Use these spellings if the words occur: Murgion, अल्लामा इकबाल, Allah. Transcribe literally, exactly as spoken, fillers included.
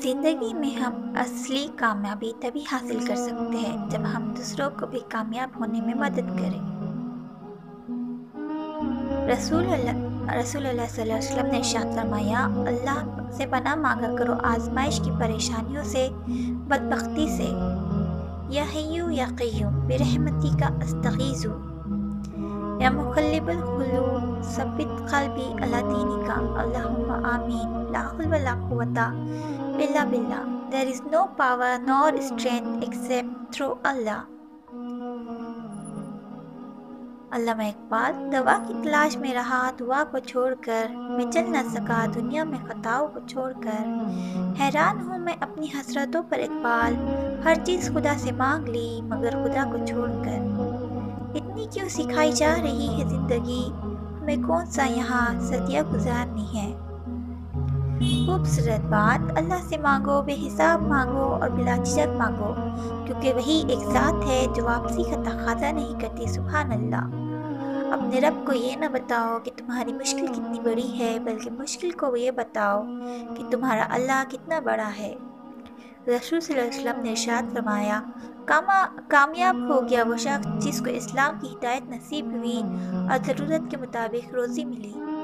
ज़िंदगी में हम असली कामयाबी तभी हासिल कर सकते हैं जब हम दूसरों को भी कामयाब होने में मदद करें। रसूल रसूलुल्लाह सल्लल्लाहु अलैहि वसल्लम ने इरशाद फरमाया, अल्लाह से पनाह मांगा करो आजमाइश की परेशानियों से, बदबख्ती से। या हय्यू या क़य्यूम बिरहमती का अस्तगीज़ू, या मुक़ल्लिबल क़ुलूब सब्बित क़ल्बी अला दीनिका, अल्लाहुम्मा आमीन। ला हौल वला क़ुव्वता इल्ला बिल्लाह, there is no power nor strength except through Allah. अल्लामा इकबाल। दवा की तलाश में रहा दुआ को छोड़कर, मैं चल न सका दुनिया में ख़ताओं को छोड़कर। हैरान हूँ मैं अपनी हसरतों पर इकबाल, हर चीज़ खुदा से मांग ली मगर खुदा को छोड़कर। इतनी क्यों सिखाई जा रही है ज़िंदगी हमें, कौन सा यहाँ सदियाँ गुजारनी है। खूबसूरत बात, अल्लाह से मांगो, बेहिसाब मांगो और बिलाझिझक मांगो, क्योंकि वही एक ज़ात है जो वापसी का तकाजा नहीं करती। सुभान अल्लाह। अपने रब को ये ना बताओ कि तुम्हारी मुश्किल कितनी बड़ी है, बल्कि मुश्किल को ये बताओ कि तुम्हारा अल्लाह कितना बड़ा है। रसूल सल्लल्लाहु अलैहि वसल्लम ने इरशाद फरमाया, कामा कामयाब हो गया वो शख्स जिसको इस्लाम की हिदायत नसीब हुई और ज़रूरत के मुताबिक रोज़ी मिली।